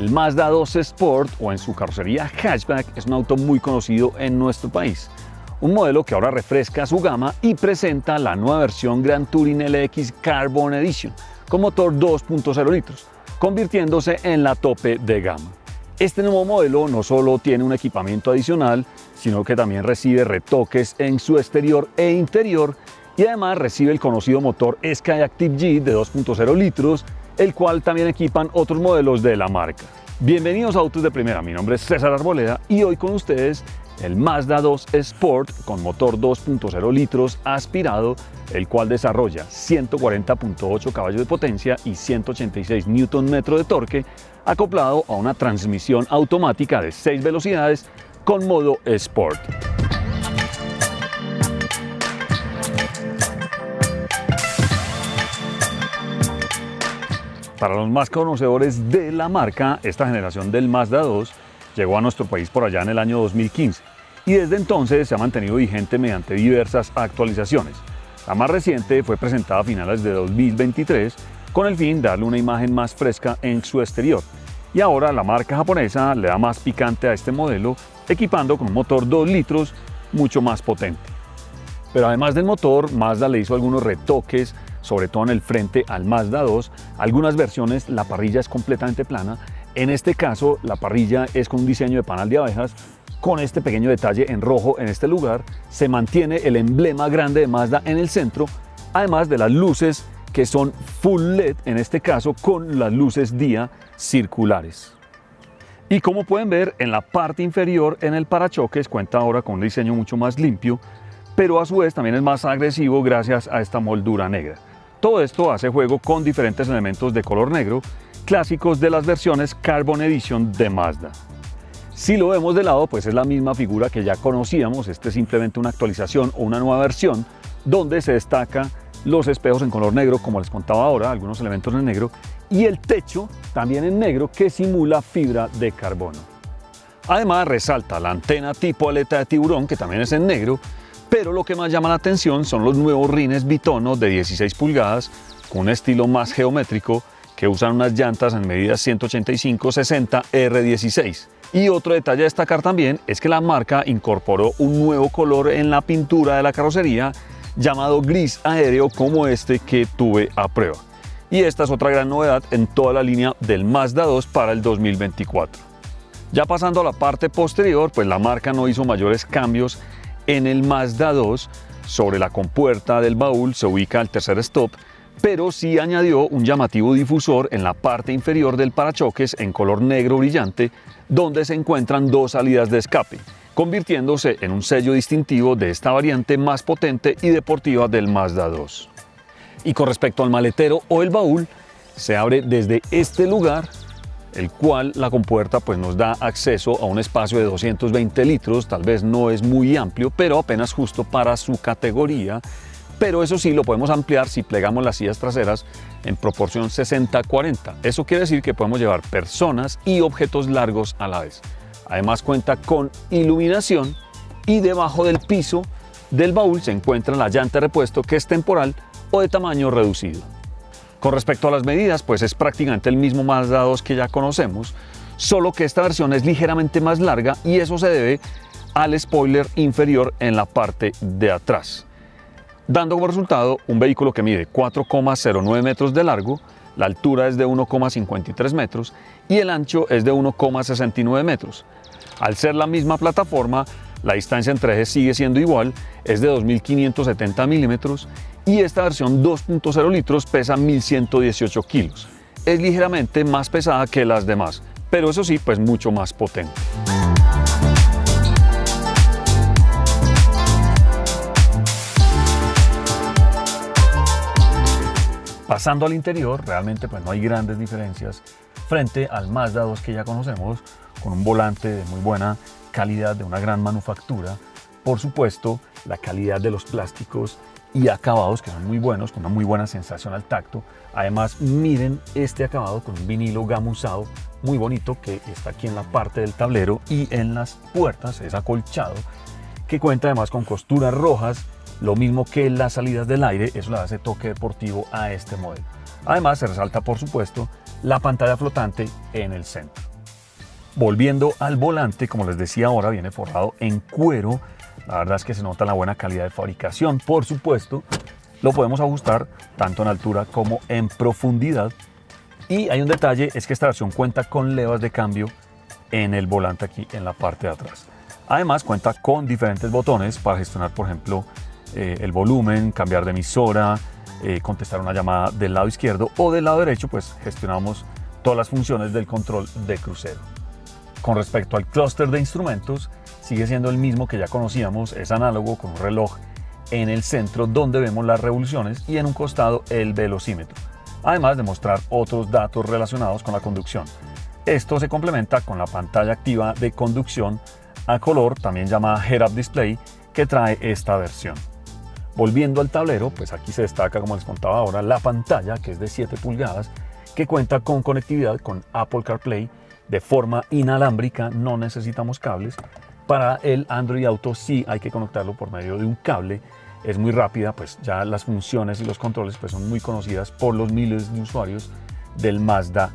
El Mazda 2 Sport, o en su carrocería hatchback, es un auto muy conocido en nuestro país. Un modelo que ahora refresca su gama y presenta la nueva versión Grand Touring LX Carbon Edition con motor 2.0 litros, convirtiéndose en la tope de gama. Este nuevo modelo no solo tiene un equipamiento adicional, sino que también recibe retoques en su exterior e interior, y además recibe el conocido motor Skyactiv-G de 2.0 litros, el cual también equipan otros modelos de la marca. Bienvenidos a Autos de Primera, mi nombre es César Arboleda y hoy con ustedes el Mazda 2 Sport con motor 2.0 litros aspirado, el cual desarrolla 140.8 caballos de potencia y 186 Nm de torque, acoplado a una transmisión automática de 6 velocidades con modo Sport. Para los más conocedores de la marca, esta generación del Mazda 2 llegó a nuestro país por allá en el año 2015 y desde entonces se ha mantenido vigente mediante diversas actualizaciones. La más reciente fue presentada a finales de 2023 con el fin de darle una imagen más fresca en su exterior, y ahora la marca japonesa le da más picante a este modelo, equipando con un motor 2 litros mucho más potente. Pero además del motor, Mazda le hizo algunos retoques, sobre todo en el frente al Mazda 2. Algunas versiones la parrilla es completamente plana. En este caso la parrilla es con un diseño de panal de abejas, con este pequeño detalle en rojo en este lugar. Se mantiene el emblema grande de Mazda en el centro, además de las luces que son full LED en este caso, con las luces día circulares. Y como pueden ver, en la parte inferior, en el parachoques, cuenta ahora con un diseño mucho más limpio, pero a su vez también es más agresivo gracias a esta moldura negra. Todo esto hace juego con diferentes elementos de color negro, clásicos de las versiones Carbon Edition de Mazda. Si lo vemos de lado, pues es la misma figura que ya conocíamos. Este es simplemente una actualización o una nueva versión donde se destaca los espejos en color negro, como les contaba ahora, algunos elementos en negro, y el techo también en negro que simula fibra de carbono. Además resalta la antena tipo aleta de tiburón, que también es en negro, pero lo que más llama la atención son los nuevos rines bitonos de 16 pulgadas con un estilo más geométrico, que usan unas llantas en medidas 185/60 R16. Y otro detalle a destacar también es que la marca incorporó un nuevo color en la pintura de la carrocería, llamado gris aéreo, como este que tuve a prueba. Y esta es otra gran novedad en toda la línea del Mazda 2 para el 2024. Ya pasando a la parte posterior, pues la marca no hizo mayores cambios en el Mazda 2. Sobre la compuerta del baúl se ubica el tercer stop, pero sí añadió un llamativo difusor en la parte inferior del parachoques en color negro brillante, donde se encuentran dos salidas de escape, convirtiéndose en un sello distintivo de esta variante más potente y deportiva del Mazda 2. Y con respecto al maletero o el baúl, se abre desde este lugar, el cual la compuerta pues nos da acceso a un espacio de 220 litros, tal vez no es muy amplio, pero apenas justo para su categoría. Pero eso sí, lo podemos ampliar si plegamos las sillas traseras en proporción 60-40. Eso quiere decir que podemos llevar personas y objetos largos a la vez. Además cuenta con iluminación y debajo del piso del baúl se encuentra la llanta de repuesto, que es temporal o de tamaño reducido. Con respecto a las medidas, pues es prácticamente el mismo Mazda 2 que ya conocemos, solo que esta versión es ligeramente más larga, y eso se debe al spoiler inferior en la parte de atrás, dando como resultado un vehículo que mide 4,09 metros de largo, la altura es de 1,53 metros y el ancho es de 1,69 metros. Al ser la misma plataforma, la distancia entre ejes sigue siendo igual, es de 2.570 milímetros, y esta versión 2.0 litros pesa 1.118 kilos. Es ligeramente más pesada que las demás, pero eso sí, pues mucho más potente. Pasando al interior, realmente pues no hay grandes diferencias frente al Mazda 2 que ya conocemos, con un volante de muy buena calidad, de una gran manufactura. Por supuesto, la calidad de los plásticos y acabados, que son muy buenos, con una muy buena sensación al tacto. Además, miren este acabado con un vinilo gamuzado muy bonito que está aquí en la parte del tablero y en las puertas, es acolchado, que cuenta además con costuras rojas, lo mismo que las salidas del aire. Eso le hace toque deportivo a este modelo. Además se resalta por supuesto la pantalla flotante en el centro. Volviendo al volante, como les decía, ahora viene forrado en cuero. La verdad es que se nota la buena calidad de fabricación. Por supuesto, lo podemos ajustar tanto en altura como en profundidad. Y hay un detalle, es que esta versión cuenta con levas de cambio en el volante aquí en la parte de atrás. Además cuenta con diferentes botones para gestionar, por ejemplo, el volumen, cambiar de emisora, contestar una llamada del lado izquierdo o del lado derecho, pues gestionamos todas las funciones del control de crucero. Con respecto al clúster de instrumentos, sigue siendo el mismo que ya conocíamos, es análogo con un reloj en el centro donde vemos las revoluciones y en un costado el velocímetro, además de mostrar otros datos relacionados con la conducción. Esto se complementa con la pantalla activa de conducción a color, también llamada Head-Up Display, que trae esta versión. Volviendo al tablero, pues aquí se destaca, como les contaba ahora, la pantalla, que es de 7 pulgadas, que cuenta con conectividad con Apple CarPlay de forma inalámbrica, no necesitamos cables. Para el Android Auto sí hay que conectarlo por medio de un cable. Es muy rápida, pues ya las funciones y los controles pues son muy conocidas por los miles de usuarios del Mazda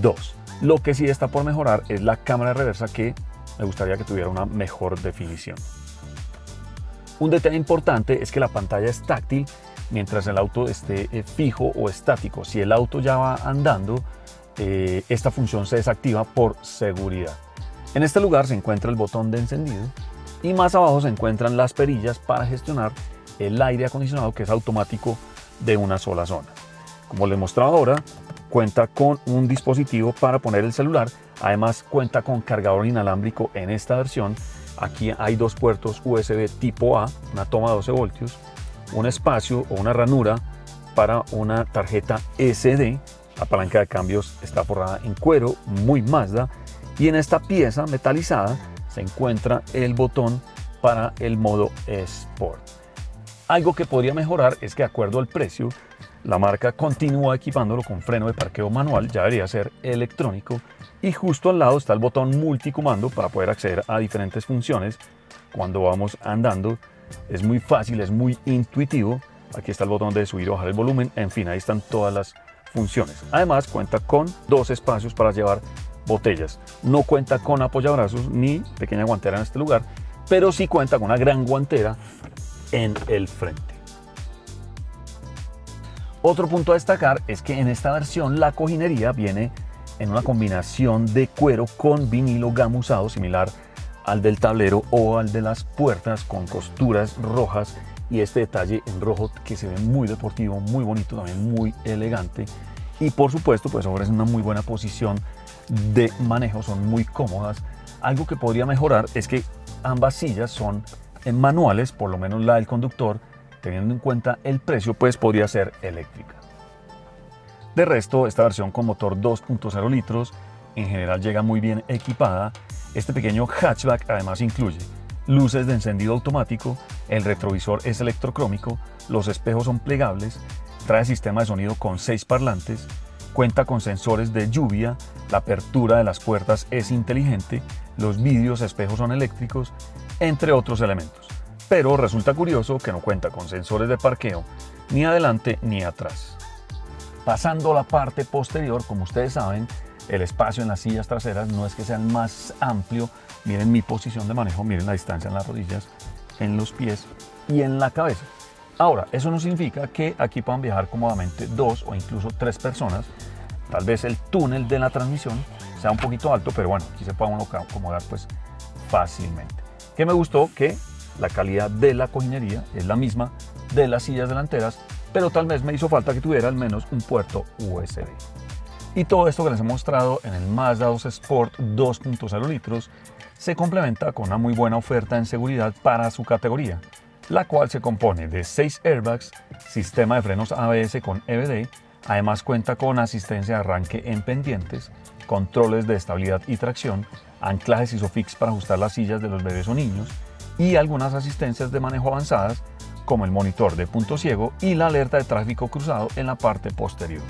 2. Lo que sí está por mejorar es la cámara reversa, que me gustaría que tuviera una mejor definición. Un detalle importante es que la pantalla es táctil mientras el auto esté fijo o estático. Si el auto ya va andando, esta función se desactiva por seguridad. En este lugar se encuentra el botón de encendido y más abajo se encuentran las perillas para gestionar el aire acondicionado, que es automático de una sola zona. Como les mostraba ahora, cuenta con un dispositivo para poner el celular. Además cuenta con cargador inalámbrico en esta versión. Aquí hay 2 puertos USB tipo A, una toma de 12 voltios, un espacio o una ranura para una tarjeta SD. La palanca de cambios está forrada en cuero, muy Mazda. Y en esta pieza metalizada se encuentra el botón para el modo Sport. Algo que podría mejorar es que, de acuerdo al precio, la marca continúa equipándolo con freno de parqueo manual, ya debería ser electrónico. Y justo al lado está el botón multicomando para poder acceder a diferentes funciones cuando vamos andando. Es muy fácil, es muy intuitivo. Aquí está el botón de subir o bajar el volumen. En fin, ahí están todas las funciones. Además cuenta con 2 espacios para llevar botellas. No cuenta con apoyabrazos ni pequeña guantera en este lugar, pero sí cuenta con una gran guantera en el frente. Otro punto a destacar es que en esta versión la cojinería viene en una combinación de cuero con vinilo gamuzado, similar al del tablero o al de las puertas, con costuras rojas y este detalle en rojo que se ve muy deportivo, muy bonito, también muy elegante. Y por supuesto pues ofrece una muy buena posición de manejo, son muy cómodas. Algo que podría mejorar es que ambas sillas son manuales, por lo menos la del conductor. Teniendo en cuenta el precio, pues podría ser eléctrica. De resto, esta versión con motor 2.0 litros en general llega muy bien equipada. Este pequeño hatchback además incluye luces de encendido automático, el retrovisor es electrocrómico, los espejos son plegables, trae sistema de sonido con 6 parlantes, cuenta con sensores de lluvia, la apertura de las puertas es inteligente, los vidrios espejos son eléctricos, entre otros elementos. Pero resulta curioso que no cuenta con sensores de parqueo, ni adelante ni atrás. Pasando a la parte posterior, como ustedes saben, el espacio en las sillas traseras no es que sea más amplio. Miren mi posición de manejo, miren la distancia en las rodillas, en los pies y en la cabeza. Ahora, eso no significa que aquí puedan viajar cómodamente 2 o incluso 3 personas. Tal vez el túnel de la transmisión sea un poquito alto, pero bueno, aquí se puede uno acomodar pues fácilmente. Que me gustó que la calidad de la cojinería es la misma de las sillas delanteras, pero tal vez me hizo falta que tuviera al menos un puerto USB. Y todo esto que les he mostrado en el Mazda 2 Sport 2.0 litros se complementa con una muy buena oferta en seguridad para su categoría, la cual se compone de 6 airbags, sistema de frenos ABS con EBD, además cuenta con asistencia de arranque en pendientes, controles de estabilidad y tracción, anclajes Isofix para ajustar las sillas de los bebés o niños y algunas asistencias de manejo avanzadas como el monitor de punto ciego y la alerta de tráfico cruzado en la parte posterior.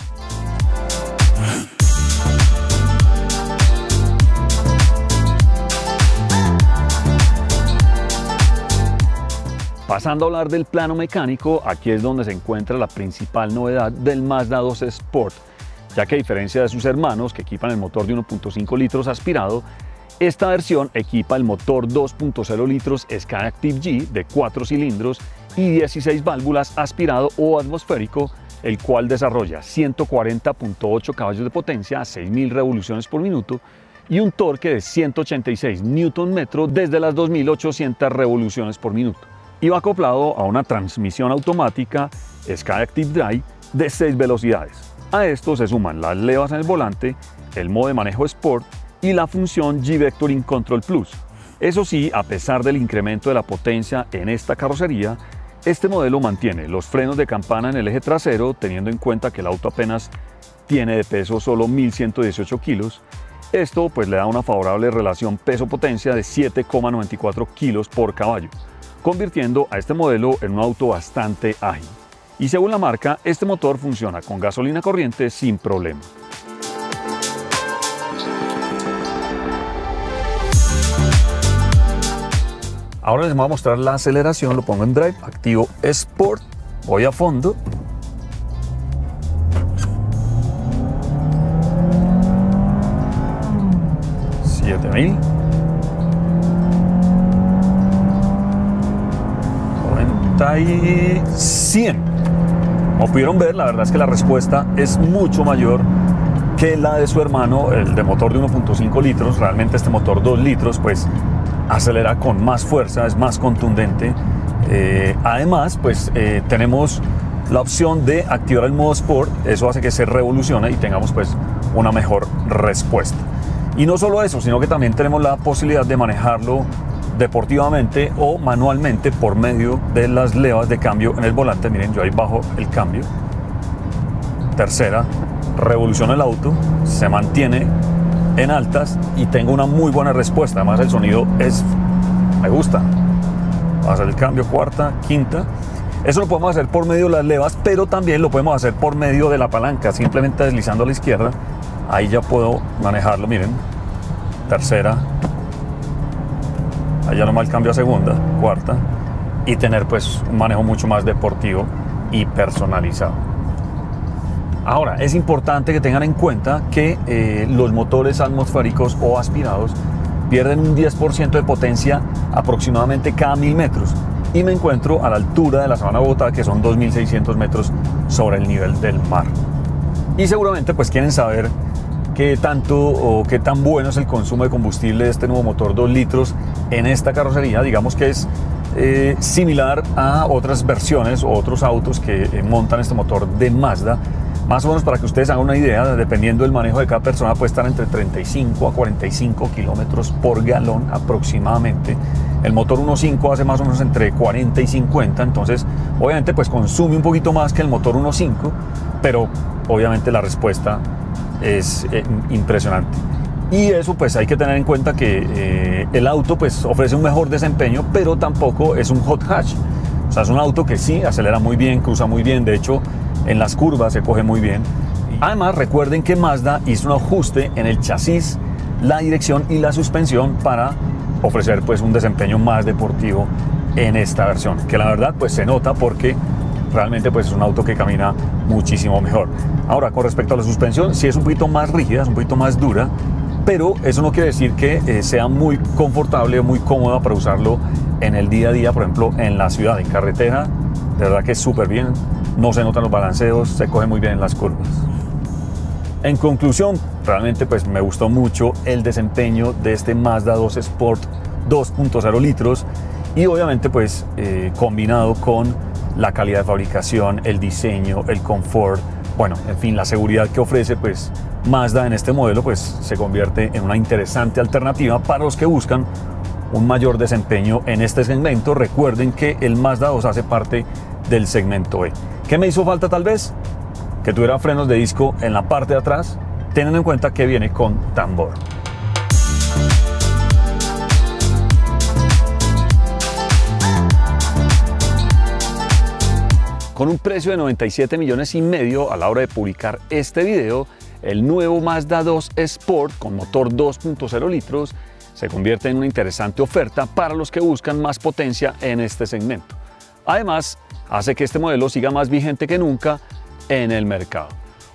Pasando a hablar del plano mecánico, aquí es donde se encuentra la principal novedad del Mazda 2 Sport, ya que a diferencia de sus hermanos que equipan el motor de 1.5 litros aspirado, esta versión equipa el motor 2.0 litros Skyactiv-G de 4 cilindros y 16 válvulas aspirado o atmosférico, el cual desarrolla 140.8 caballos de potencia a 6.000 revoluciones por minuto y un torque de 186 Nm desde las 2.800 revoluciones por minuto. Y va acoplado a una transmisión automática SkyActiv-Drive de 6 velocidades. A esto se suman las levas en el volante, el modo de manejo Sport y la función G-Vectoring Control Plus. Eso sí, a pesar del incremento de la potencia en esta carrocería, este modelo mantiene los frenos de campana en el eje trasero, teniendo en cuenta que el auto apenas tiene de peso solo 1.118 kilos. Esto pues le da una favorable relación peso-potencia de 7,94 kilos por caballo, convirtiendo a este modelo en un auto bastante ágil. Y según la marca, este motor funciona con gasolina corriente sin problema. Ahora les voy a mostrar la aceleración, lo pongo en Drive, activo Sport, voy a fondo. ¿7000? 90 y 100. Como pudieron ver, la verdad es que la respuesta es mucho mayor que la de su hermano, el de motor de 1.5 litros. Realmente este motor 2 litros, pues, acelera con más fuerza, es más contundente. Además, pues tenemos la opción de activar el modo Sport, eso hace que se revolucione y tengamos pues una mejor respuesta. Y no solo eso, sino que también tenemos la posibilidad de manejarlo deportivamente o manualmente por medio de las levas de cambio en el volante. Miren, yo ahí bajo el cambio, tercera, revoluciona el auto, se mantiene en altas y tengo una muy buena respuesta. Además el sonido es, me gusta. Pasa el cambio, cuarta, quinta. Eso lo podemos hacer por medio de las levas, pero también lo podemos hacer por medio de la palanca, simplemente deslizando a la izquierda. Ahí ya puedo manejarlo, miren, tercera, allá nomás el cambio a segunda, cuarta, y tener pues un manejo mucho más deportivo y personalizado. Ahora, es importante que tengan en cuenta que los motores atmosféricos o aspirados pierden un 10% de potencia aproximadamente cada 1000 metros y me encuentro a la altura de la sabana de Bogotá, que son 2.600 metros sobre el nivel del mar. Y seguramente pues quieren saber qué tanto o qué tan bueno es el consumo de combustible de este nuevo motor 2 litros en esta carrocería. Digamos que es similar a otras versiones o otros autos que montan este motor de Mazda. Más o menos para que ustedes hagan una idea, dependiendo del manejo de cada persona, puede estar entre 35 a 45 kilómetros por galón aproximadamente. El motor 1.5 hace más o menos entre 40 y 50, entonces obviamente pues consume un poquito más que el motor 1.5, pero obviamente la respuesta es impresionante. Y eso pues hay que tener en cuenta que el auto pues ofrece un mejor desempeño, pero tampoco es un hot hatch. O sea, es un auto que sí acelera muy bien, cruza muy bien, de hecho en las curvas se coge muy bien. Además, recuerden que Mazda hizo un ajuste en el chasis, la dirección y la suspensión para ofrecer pues un desempeño más deportivo en esta versión, que la verdad pues se nota porque realmente pues es un auto que camina muchísimo mejor. Ahora, con respecto a la suspensión, sí es un poquito más rígida, es un poquito más dura, pero eso no quiere decir que sea muy confortable o muy cómoda para usarlo en el día a día, por ejemplo en la ciudad, en carretera. De verdad que es súper bien, no se notan los balanceos, se coge muy bien en las curvas. En conclusión, realmente pues me gustó mucho el desempeño de este Mazda 2 Sport 2.0 litros y obviamente pues combinado con la calidad de fabricación, el diseño, el confort, bueno, en fin, la seguridad que ofrece pues Mazda en este modelo pues se convierte en una interesante alternativa para los que buscan un mayor desempeño en este segmento. Recuerden que el Mazda 2 hace parte del segmento E. ¿Qué me hizo falta tal vez? Que tuviera frenos de disco en la parte de atrás, teniendo en cuenta que viene con tambor. Con un precio de 97 millones y medio a la hora de publicar este video, el nuevo Mazda 2 Sport con motor 2.0 litros se convierte en una interesante oferta para los que buscan más potencia en este segmento. Además, hace que este modelo siga más vigente que nunca en el mercado.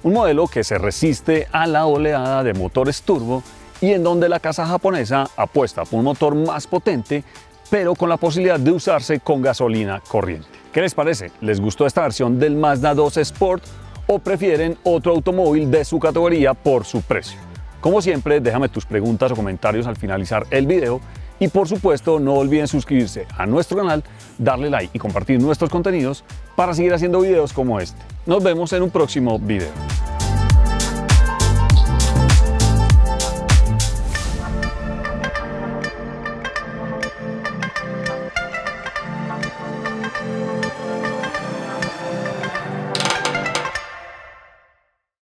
un modelo que se resiste a la oleada de motores turbo y en donde la casa japonesa apuesta por un motor más potente, pero con la posibilidad de usarse con gasolina corriente. ¿Qué les parece? ¿Les gustó esta versión del Mazda 2 Sport o prefieren otro automóvil de su categoría por su precio? Como siempre, déjame tus preguntas o comentarios al finalizar el video y por supuesto no olviden suscribirse a nuestro canal, darle like y compartir nuestros contenidos para seguir haciendo videos como este. Nos vemos en un próximo video.